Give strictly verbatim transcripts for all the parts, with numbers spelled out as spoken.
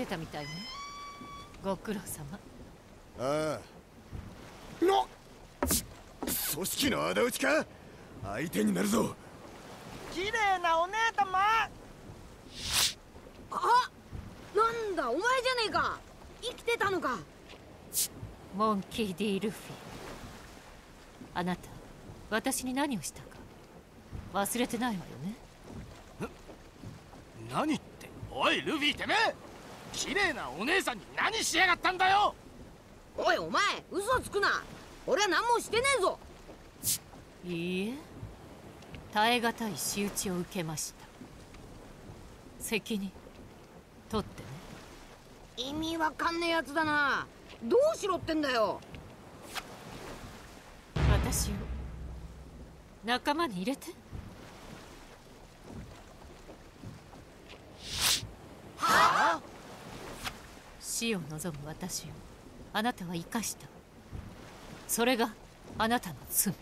出たみたいね。ご苦労様。ああ。の組織の仇討ちか、相手になるぞ。綺麗なお姉様。あ、なんだお前じゃねえか。生きてたのか。モンキー・ディ・ルフィ、あなた私に何をしたか忘れてないわよね。何って、おいルフィてめえ、綺麗なお姉さんに何しやがったんだよ。おいお前嘘つくな、俺は何もしてねえぞ。いいえ、耐え難い仕打ちを受けました。責任取ってね。意味わかんねえやつだな、どうしろってんだよ。私を仲間に入れて。はあ、死を望む私をあなたは生かした。それがあなたの罪。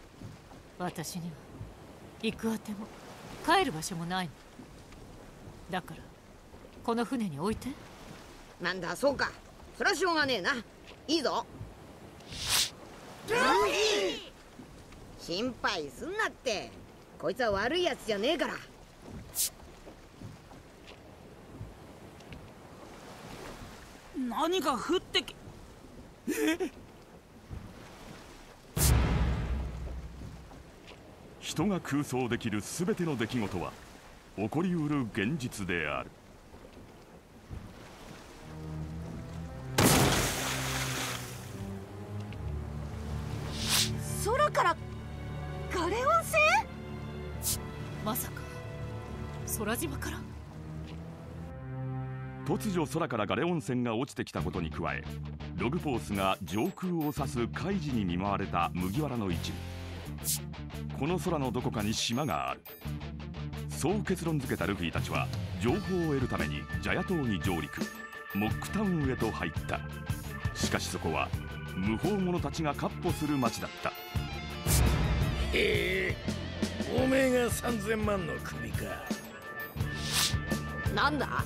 私には行くあても帰る場所もないのだから、この船に置いて。なんだそうか、そりゃしょうがねえな。いいぞルフィ、心配すんなって、こいつは悪いやつじゃねえから。何か降ってき人が空想できる全ての出来事は起こりうる現実である。空からガレオン星？まさか空島から？突如空からガレオン船が落ちてきたことに加え、ログポースが上空を指す海事に見舞われた麦わらの一部。この空のどこかに島がある。そう結論付けたルフィたちは情報を得るためにジャヤ島に上陸、モックタウンへと入った。しかしそこは無法者たちが闊歩する町だった。へえ、おめえがさんぜんまんの首か。なんだ、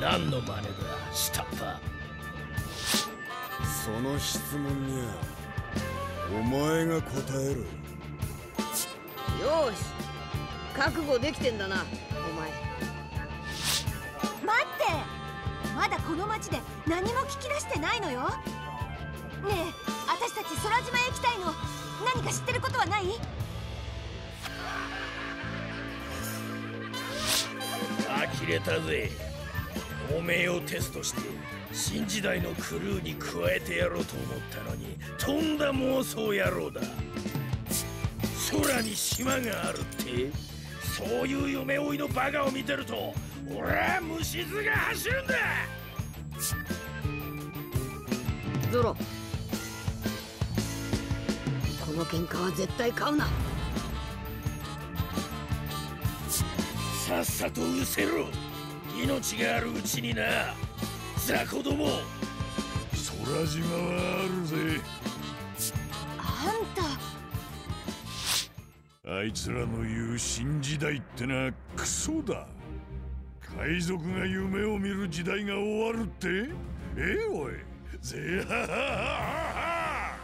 何の真似だ下っ端。その質問にはお前が答える。よし、覚悟できてんだなお前。待って、まだこの町で何も聞き出してないのよ。ねえ、私たち空島へ行きたいの。何か知ってることはない？呆れたぜ。おめえをテストして新時代のクルーに加えてやろうと思ったのに、とんだ妄想野郎だ。空に島があるって、そういう嫁追いのバカを見てると俺は虫唾が走るんだ。ゾロ、この喧嘩は絶対買うな。さっさと失せろ、命があるうちにな。ザコども、空島はあるぜ。あんた、あいつらの言う新時代ってのはクソだ。海賊が夢を見る時代が終わるって。ええおい、ぜはははは。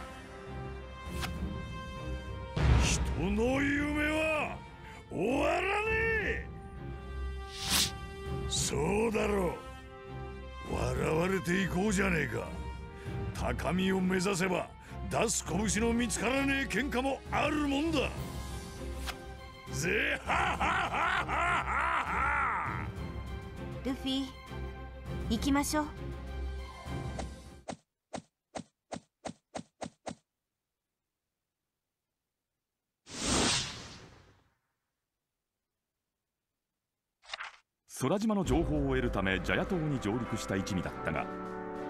人の夢は終わらねえ。そうだろう、笑われていこうじゃねえか。高みを目指せば出す拳の見つからねえ喧嘩もあるもんだぜ。ははははは。ルフィ、行きましょう。空島の情報を得るためジャヤ島に上陸した一味だったが、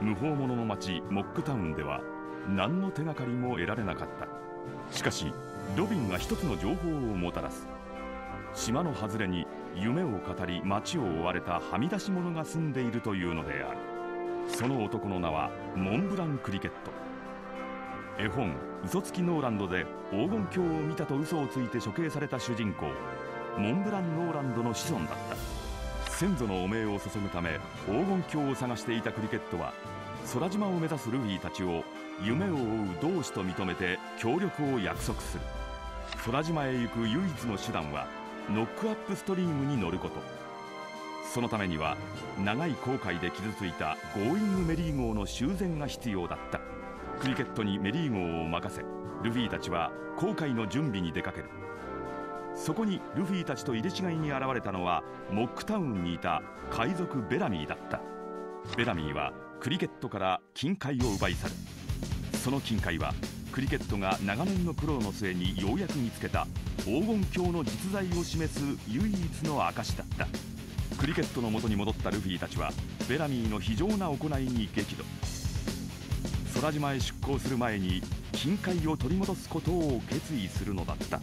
無法者の町モックタウンでは何の手がかりも得られなかった。しかしロビンが一つの情報をもたらす。島の外れに夢を語り町を追われたはみ出し者が住んでいるというのである。その男の名はモンブラン・クリケット。絵本「嘘つきノーランド」で黄金鏡を見たと嘘をついて処刑された主人公モンブラン・ローランドの子孫だった。先祖の汚名を注ぐため黄金鏡を探していたクリケットは、空島を目指すルフィたちを夢を追う同志と認めて協力を約束する。空島へ行く唯一の手段はノックアップストリームに乗ること。そのためには長い航海で傷ついたゴーイングメリー号の修繕が必要だった。クリケットにメリー号を任せ、ルフィたちは航海の準備に出かける。そこにルフィたちと入れ違いに現れたのはモックタウンにいた海賊ベラミーだった。ベラミーはクリケットから金塊を奪い去る。その金塊はクリケットが長年の苦労の末にようやく見つけた黄金鏡の実在を示す唯一の証だった。クリケットの元に戻ったルフィたちはベラミーの非常な行いに激怒。空島へ出航する前に金塊を取り戻すことを決意するのだった。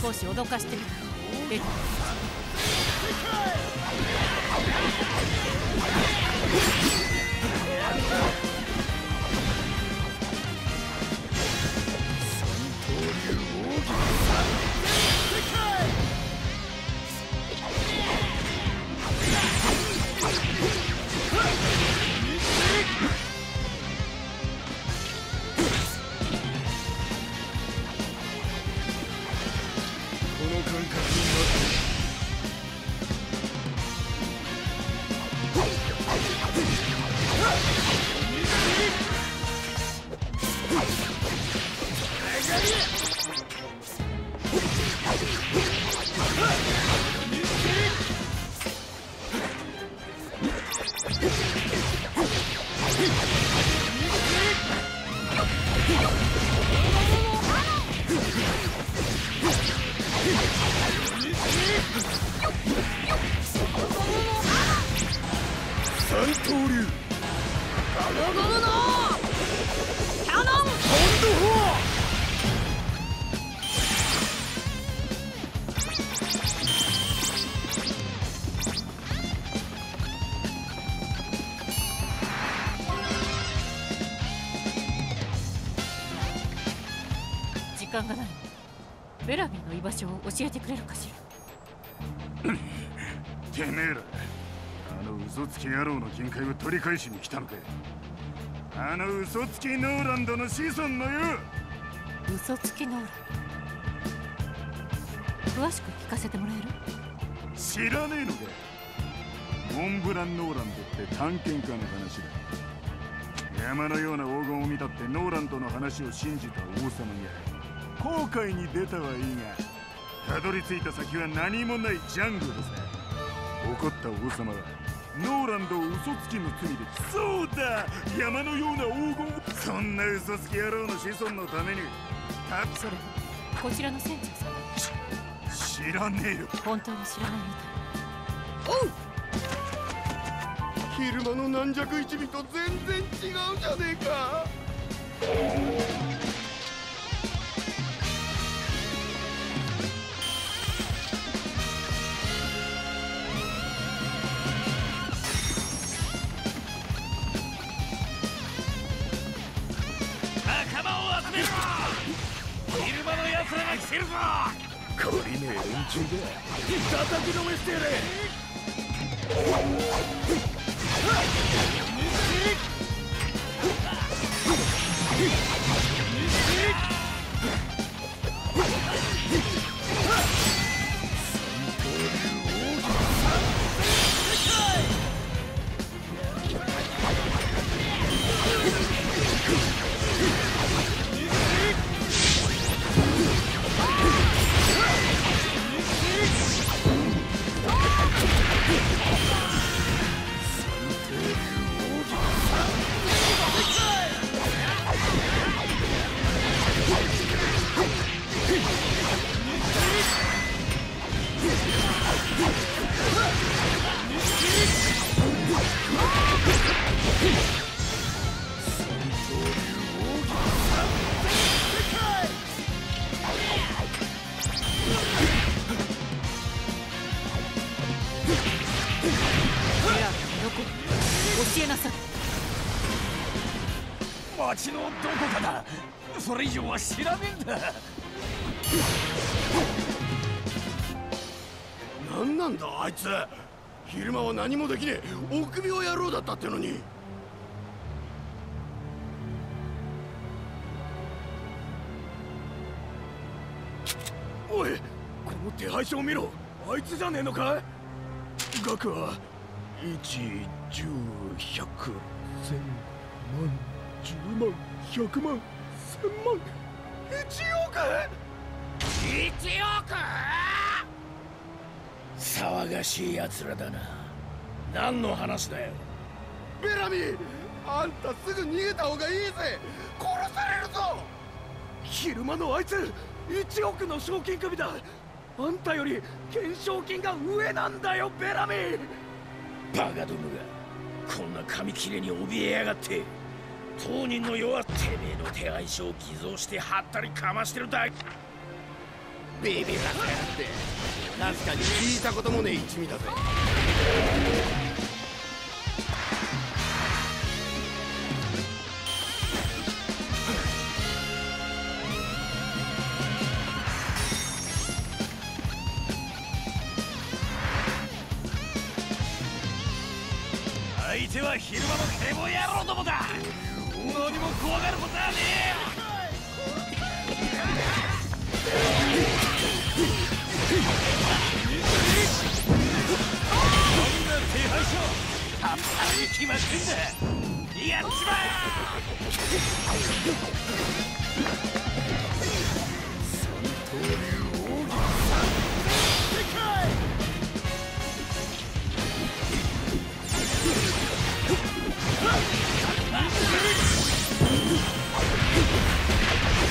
少し脅かしてみる。間がない。ベラビーの居場所を教えてくれるかしら。てめえら、あの嘘つき野郎の限界を取り返しに来たのか。あの嘘つきノーランドの子孫のよ。嘘つきノーランド、詳しく聞かせてもらえる？知らねえのか。モンブランノーランドって探検家の話だ。山のような黄金を見たってノーランドの話を信じた王様が後悔に出たはいいが、たどり着いた先は何もないジャングルさ。怒った王様はノーランドを嘘つきの罪で、そうだ、山のような黄金を、そんな嘘つき野郎の子孫のためにた。それこちらの船長さん。知らねえよ。本当に知らないみたい。おう、昼間の軟弱一味と全然違うじゃねえか。仲間を集めろ。昼間の奴らが来てるぞ。懲りねえ連中だ。叩きのめしてやれ。街のどこかだ。それ以上は知らねえんだ。何なんだあいつ。昼間は何もできねえ臆病野郎だったってのに。おい、この手配書を見ろ。あいつじゃねえのかい。額はいち、じゅう、ひゃく、せん、まん、じゅうまん、ひゃくまん、せんまん、いちおく !いちおく 騒がしい奴らだな。何の話だよ。ベラミー、あんたすぐ逃げた方がいいぜ。殺されるぞ。昼間のあいつ、いちおくの賞金首だ。あんたより懸賞金が上なんだよ、ベラミー。バカどもが、こんな紙切れに怯えやがって。当人の世はてめえの手配書を偽造してはったりかましてるだけ。ビビらせやがって。確かに聞いたこともねえ一味だぜ。相手は昼間のケボ野郎どもだ。何も怖がることはねえ。やっちまえ。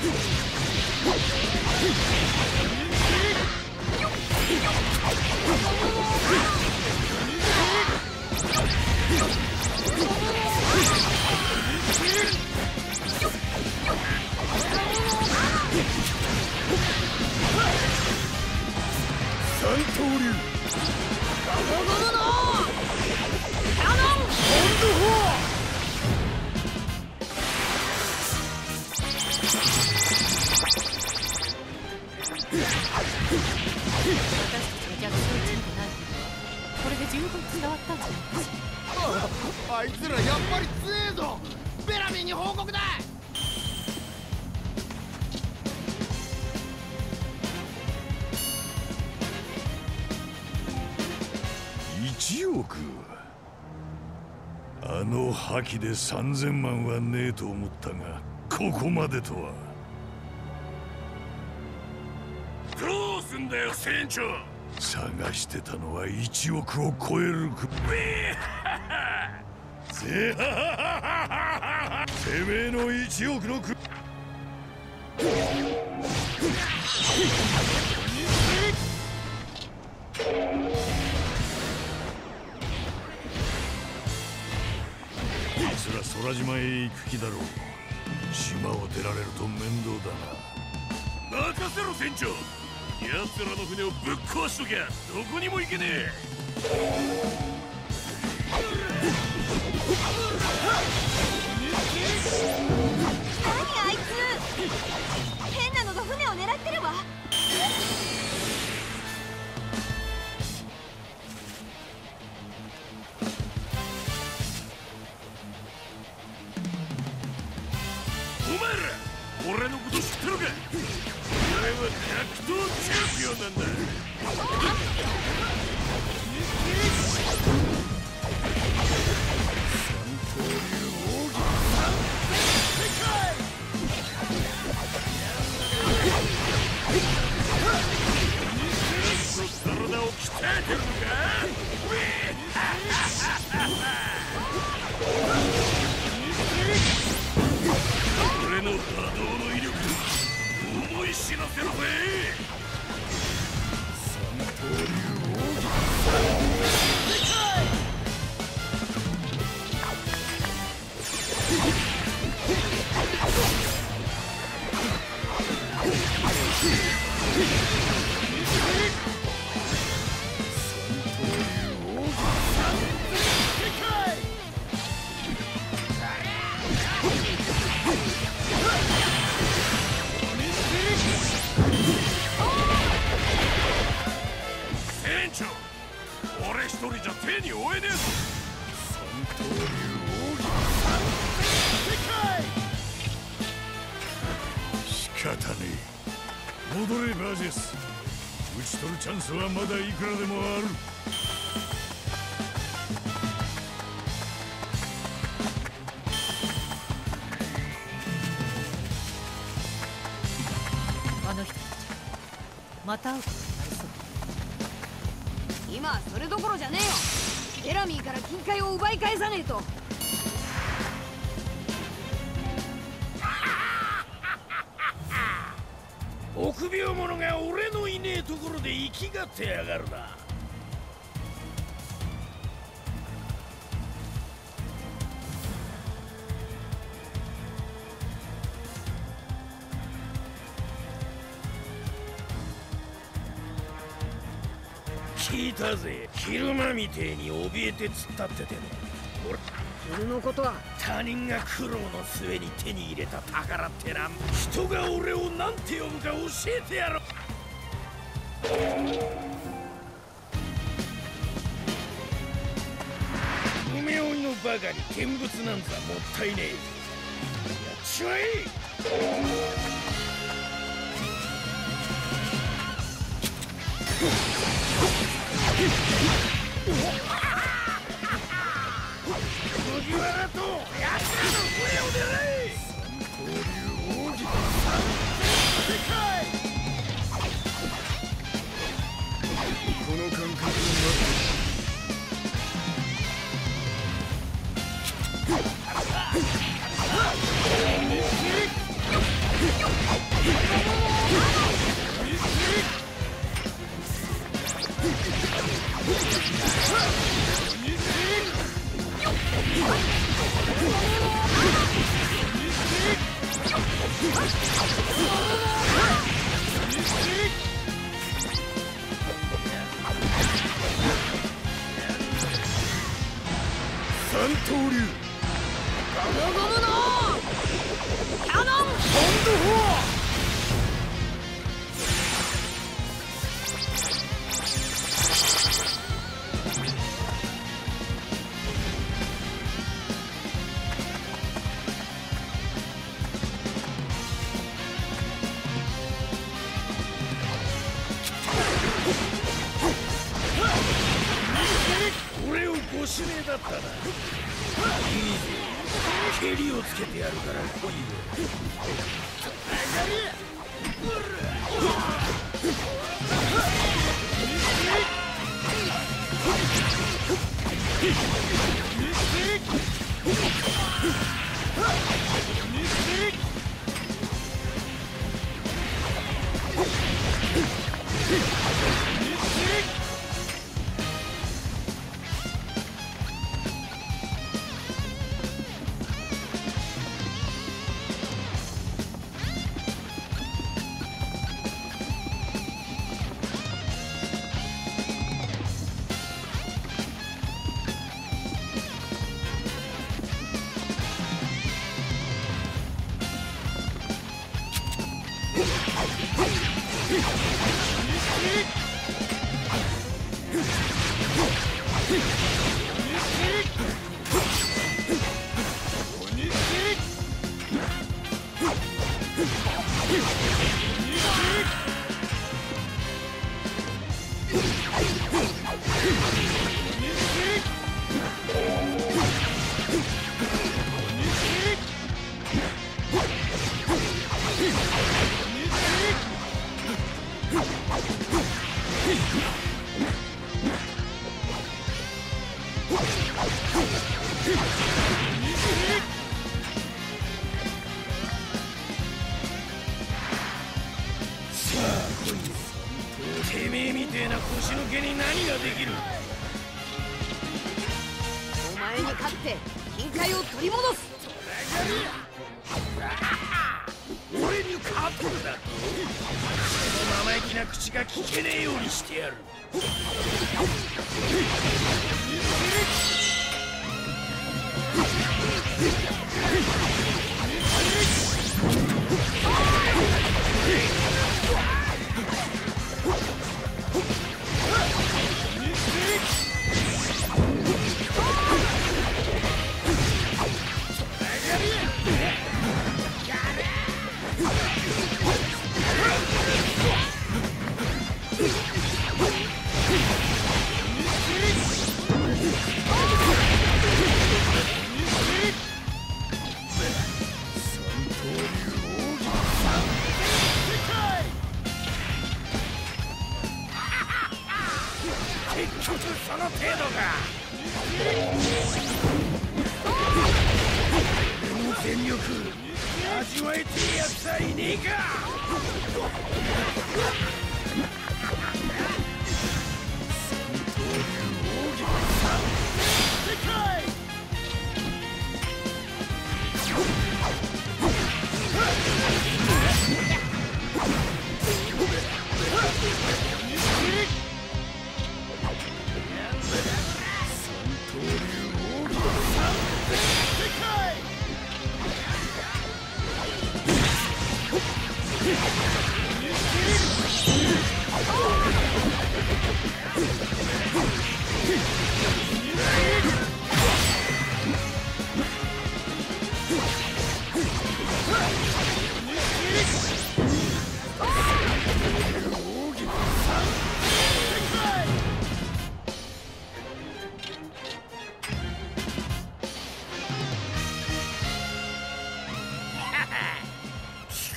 Woo! あいつらやっぱり強えぞ。ベラミンに報告だ。いちおく、あの覇気でさんぜんまんはねえと思ったが、ここまでとは。どうすんだよ船長。探してたのはいちおくを超えるくせめえのいちおくのく奴ら空島へ行く気だろう。島を出られると面倒だな。任せろ船長。奴らの船をぶっ壊しときゃどこにも行けねえ。何あいつ。変なのが船を狙ってるわ。お前ら俺のこと知ってるか。お前は格闘チャンピオンなんだ。俺の波動の威力思い知らせろぜ。三刀流王子。俺一人じゃ手に負えねえぞ。三刀流王子三世界。仕方ねえ。戻れバージェス。打ち取るチャンスはまだいくらでもある。あの人たちまた会うことになりそう。今はそれどころじゃねえよ。ベラミーから金塊を奪い返さねえと。臆病者が俺のいねえところで息が出やがるな。聞いたぜ。昼間みてえに怯えて突っ立ってても俺のことは他人が苦労の末に手に入れた宝ってな。人が俺をなんて呼ぶか教えてやろう。無名のバカに見物なんざもったいねえ。やっちまえ。麦わらとやつらの声を狙え。三刀流王子の三世界。この感覚を待って。刀流ゴムゴムのキャノンボンドフォー。いいぜ、蹴りをつけてやるから来いよ。てめえみてえな腰の毛に何ができる。お前に勝って金塊を取り戻す。俺に勝つんだと。生意気な口が聞けねえようにしてやる。結局その程度が。もう全力味わえてるやつはいねえか。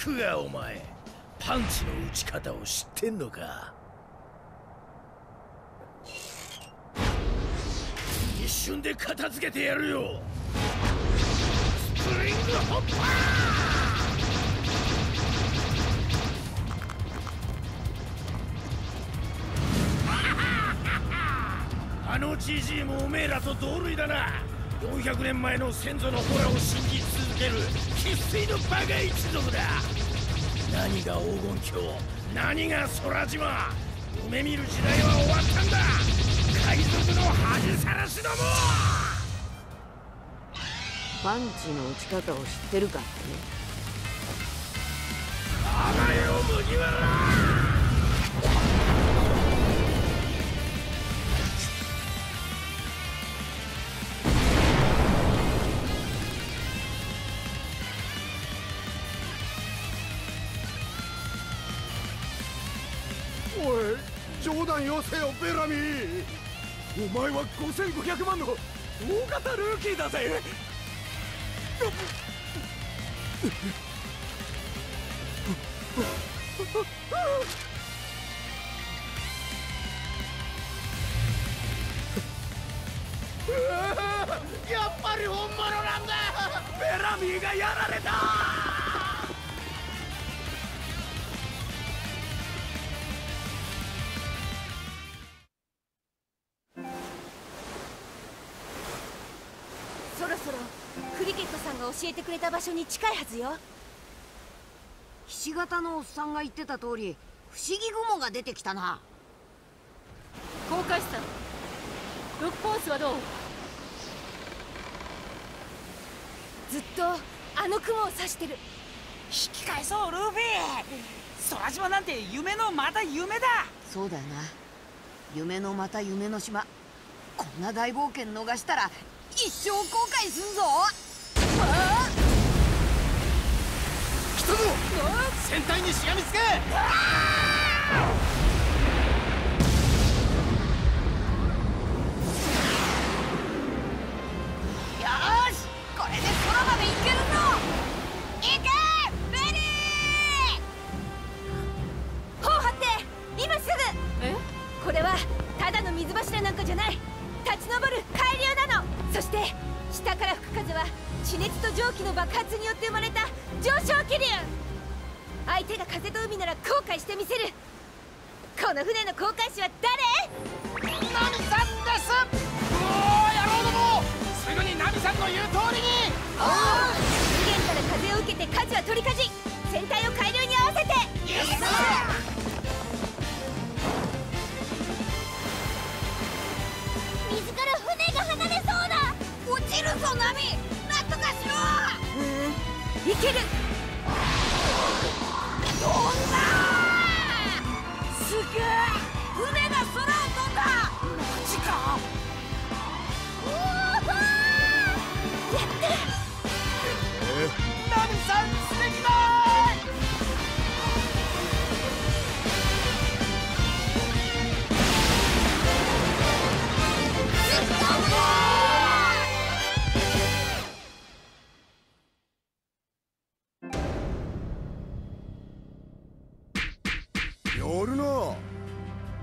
聞くがお前、パンチの打ち方を知ってんのか。一瞬で片付けてやるよ。スプリングホッパー。あのじじいもおめえらと同類だな。よんひゃくねんまえの先祖のホラを信じ続ける生粋のバカ一族だ。何が黄金鏡、何が空島、夢見る時代は終わったんだ。海賊の恥さらしども。パンチの打ち方を知ってるかってね。上がれよ麦わら。冗談よせよベラミー、お前はごせんごひゃくまんの大型ルーキーだぜ。やっぱり本物なんだ。ベラミーがやられた。教えてくれた場所に近いはずよ。ひし形のおっさんが言ってた通り、不思議雲が出てきたな。航海士さん、ロックコースはどう？ずっとあの雲を指してる。引き返そうルフィ。空島なんて夢のまた夢だ。そうだよな、夢のまた夢の島。こんな大冒険逃したら一生後悔すんぞ。来たぞ、船体にしがみつけ。よーし、これで空まで行けるぞ。行けベリー。帆を張って今すぐ。え、これはただの水柱なんかじゃない。立ち上る海流なの。そして下から吹く風は地熱と蒸気の爆発によって生まれた上昇気流。相手が風と海なら航海してみせる。この船の航海士は誰？ナミさんです。うおー、野郎ども、すぐにナミさんの言う通りに。おお、資源から風を受けて舵は取り舵。船体を海流に合わせて。イエスー。水から船が離れそうだ。落ちるぞナミ、なんとかしろ。うん、いける。